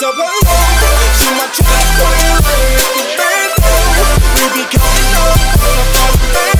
So belong to my tribe, we be coming up.